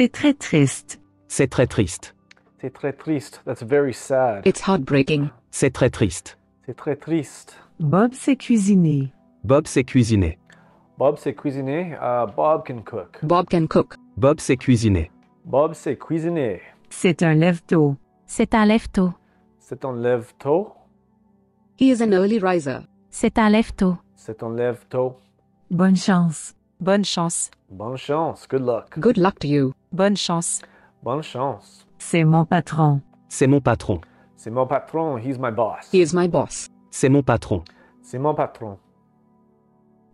C'est très triste. C'est très triste. C'est très triste. That's very sad. It's heartbreaking. C'est très triste. C'est très triste. Bob sait cuisiner. Bob sait cuisiner. Bob sait cuisiner. Bob can cook. Bob can cook. Bob sait cuisiner. Bob sait cuisiner. C'est un lève-tôt. C'est un lève-tôt. C'est un lève-tôt. He is an early riser. C'est un lève-tôt. C'est un lève-tôt. Bonne chance. Bonne chance. Bonne chance. Good luck. Good luck to you. Bonne chance. Bonne chance. C'est mon patron. C'est mon patron. C'est mon patron. He's my boss. He is my boss. C'est mon patron. C'est mon patron.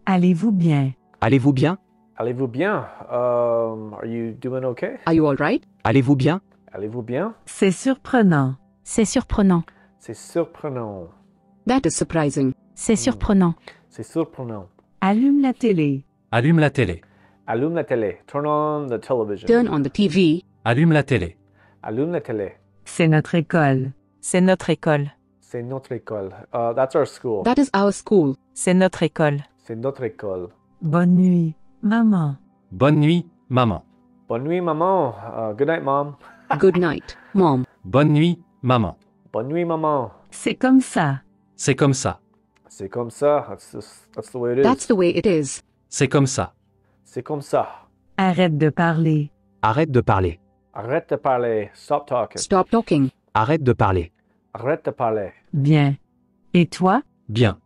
Allez-vous bien? Allez-vous bien? Allez-vous bien? Are you doing okay? Are you all right? Allez-vous bien? Allez-vous bien? C'est surprenant. C'est surprenant. C'est surprenant. That is surprising. C'est surprenant. C'est surprenant. Allume la télé. Allume la télé. Allume la télé. Turn on the television. Turn on the TV. Allume la télé. Allume la télé. C'est notre école. C'est notre école. C'est notre école. That's our school. That is our school. C'est notre école. C'est notre école. Bonne nuit, maman. Bonne nuit, maman. Bonne nuit, maman. Good night, mom. Good night, mom. Bonne nuit, maman. Bonne nuit, maman. C'est comme ça. C'est comme ça. C'est comme ça. That's the way it is. That's the way it is. C'est comme ça. C'est comme ça. Arrête de parler. Arrête de parler. Arrête de parler. Stop talking. Stop talking. Arrête de parler. Arrête de parler. Bien. Et toi? Bien.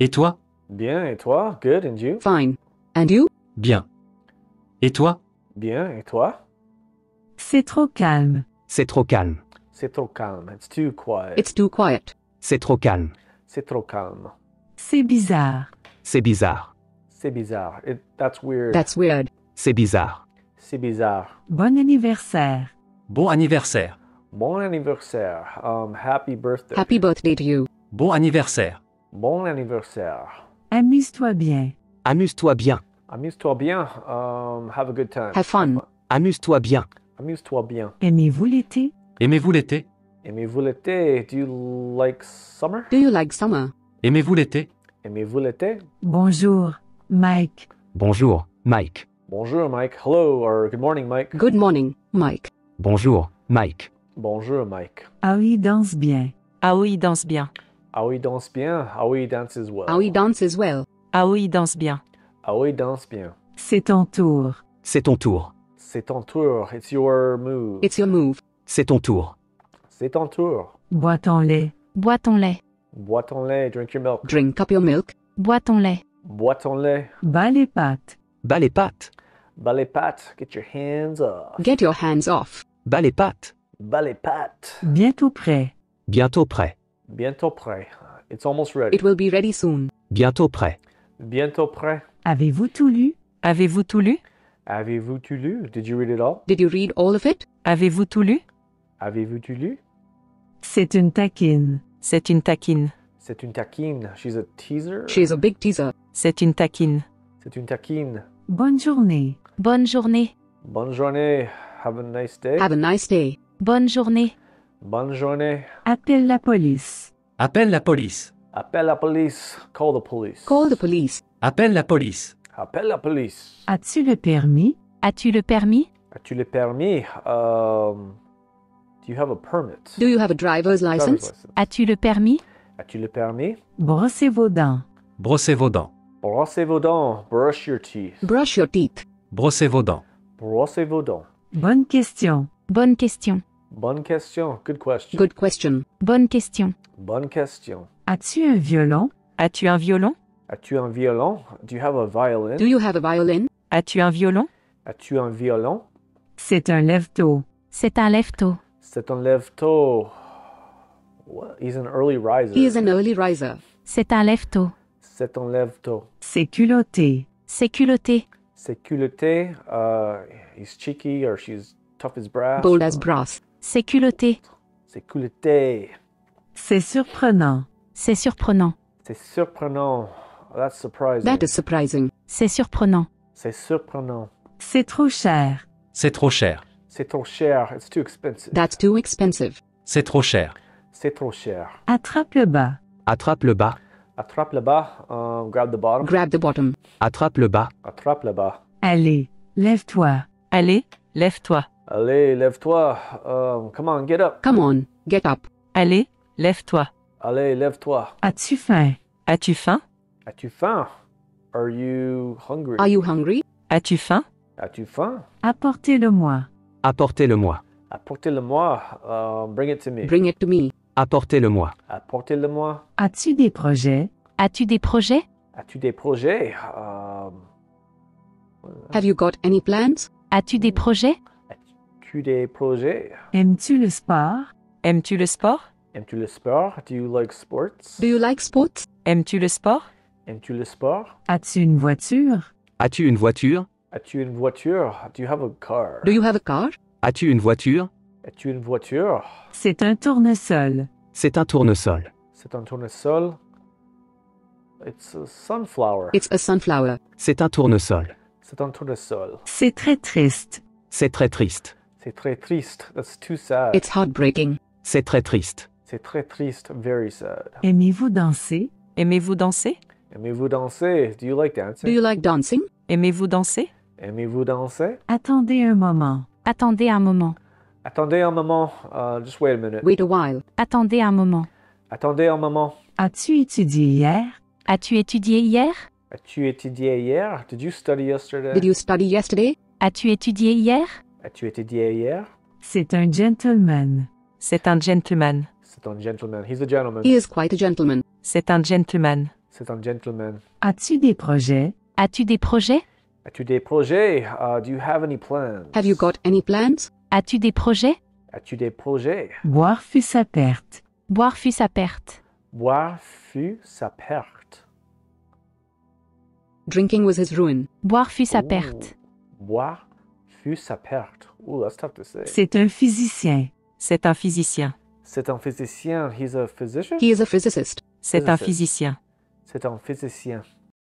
Et toi? Bien. Et toi? Good. And you? Fine. And you? Bien. Et toi? Bien. Et toi? C'est trop calme. C'est trop calme. C'est trop calme. It's too quiet. It's too quiet. C'est trop calme. C'est trop calme. C'est bizarre. C'est bizarre. C'est bizarre. That's weird. That's weird. C'est bizarre. C'est bizarre. Bon anniversaire. Bon anniversaire. Bon anniversaire. Happy birthday. Happy birthday to you. Bon anniversaire. Bon anniversaire. Amuse-toi bien. Amuse-toi bien. Amuse-toi bien. Have a good time. Have fun. Amuse-toi bien. Amuse-toi bien. Aimez-vous l'été? Aimez-vous l'été? Aimez-vous l'été? Do you like summer? Do you like summer? Aimez-vous l'été? Aimez-vous l'été? Bonjour, Mike. Bonjour, Mike. Bonjour, Mike. Hello, or good morning, Mike. Good morning, Mike. Bonjour, Mike. Bonjour, Mike. Howie danse bien. Howie danse bien. Howie danse bien. Howie dances well. Howie dances well. Howie danse bien. Howie danse bien. C'est ton tour. C'est ton tour. C'est ton tour. It's your move. It's your move. C'est ton tour. C'est ton tour. Bois ton lait. Bois ton lait. Bois ton lait. Drink your milk. Drink up your milk. Bois ton lait. Bois ton lait. Bats les pattes. Bats les pattes. Bats les pattes. Get your hands off. Get your hands off. Bats les pattes. Bats les pattes. Bientôt prêt. Bientôt prêt. Bientôt prêt. It's almost ready. It will be ready soon. Bientôt prêt. Bientôt prêt. Avez-vous tout lu? Avez-vous tout lu? Avez-vous tout lu? Did you read it all? Did you read all of it? Avez-vous tout lu? Avez-vous tout lu? C'est une taquine. C'est une taquine. C'est une taquine. She's a teaser. She's a big teaser. C'est une taquine. C'est une taquine. Bonne journée. Bonne journée. Bonne journée. Have a nice day. Have a nice day. Bonne journée. Bonne journée. Appelle la police. Appelle la police. Appelle la police. Call the police. Call the police. Appelle la police. Appelle la police. As-tu le permis? As-tu le permis? As-tu le permis? Do you have a permit? Do you have a driver's license? As-tu le permis? As-tu le permis? Brossez vos dents. Brossez vos dents. Brossez vos dents. Brush your teeth. Brush your teeth. Brossez vos dents. Brossez vos dents. Bonne question. Bonne question. Bonne question. Good question. Good question. Bonne question. Bonne question. As-tu un violon? As-tu un violon? As-tu un violon? Do you have a violin? Do you have a violin? As-tu un violon? As-tu un violon? C'est un lève-tôt. C'est un lève-tôt. C'est un lève-tôt. He's an early riser. He is an early riser. C'est un lève-tôt. C'est un lève-tôt. C'est culotté. C'est culotté. C'est culotté. He's cheeky or she's tough as brass. Bold as brass. C'est culotté. C'est culotté. C'est surprenant. C'est surprenant. C'est surprenant. That's surprising. That is surprising. C'est surprenant. C'est surprenant. C'est trop cher. C'est trop cher. C'est trop cher. It's too expensive. That's too expensive. C'est trop cher. C'est trop cher. Attrape le bas. Attrape le bas. Attrape le bas. Grab the bottom. Grab the bottom. Attrape le bas. Attrape le bas. Allez, lève-toi. Allez, lève-toi. Allez, lève-toi. Come on, get up. Come on, get up. Allez, lève-toi. Allez, lève-toi. As-tu faim? As-tu faim? As-tu faim? Are you hungry? Are you hungry? As-tu faim? As-tu faim? Apportez-le-moi. Apportez-le-moi. Apportez-le-moi. Bring it to me. Bring it to me. Apportez-le-moi. Apportez-le-moi. As-tu des projets? As-tu des projets? As-tu des projets? Have you got any plans? As-tu des projets? As-tu des projets? Aimes-tu le sport? Aimes-tu le sport? Aimes-tu le sport? Do you like sports? Do you like sports? Aimes-tu le sport? Aimes-tu le sport? As-tu une voiture? As-tu une voiture? As-tu une voiture? Do you have a car? Do you have a car? As-tu une voiture? As-tu une voiture? C'est un tournesol. C'est un tournesol. C'est un tournesol. It's a sunflower. It's a sunflower. C'est un tournesol. C'est un tournesol. C'est très triste. C'est très triste. C'est très triste. That's too sad. It's heartbreaking. C'est très triste. C'est très triste. Very sad. Aimez-vous danser? Aimez-vous danser? Aimez-vous danser? Do you like dancing? Do you like dancing? Aimez-vous danser? Aimez-vous danser? Attendez un moment. Attendez un moment. Attendez un moment. Just wait a minute. Wait a while. Attendez un moment. Attendez un moment. As-tu étudié hier? As-tu étudié hier? As-tu étudié hier? Did you study yesterday? Did you study yesterday? As-tu étudié hier? As-tu étudié hier? C'est un gentleman. C'est un gentleman. C'est un gentleman. He's a gentleman. He is quite a gentleman. C'est un gentleman. C'est un gentleman. As-tu des projets? As-tu des projets? As-tu des projets? Do you have any plans? Have you got any plans? As-tu des projets? As-tu des projets? Boire fut sa perte. Boire fut sa perte. Boire fut sa perte. Drinking was his ruin. Boire fut sa perte. Boire fut sa perte. Ooh, that's tough to say. C'est un physicien. C'est un physicien. C'est un physicien. He's a physician? He is a physicist. C'est un physicien. C'est un physicien.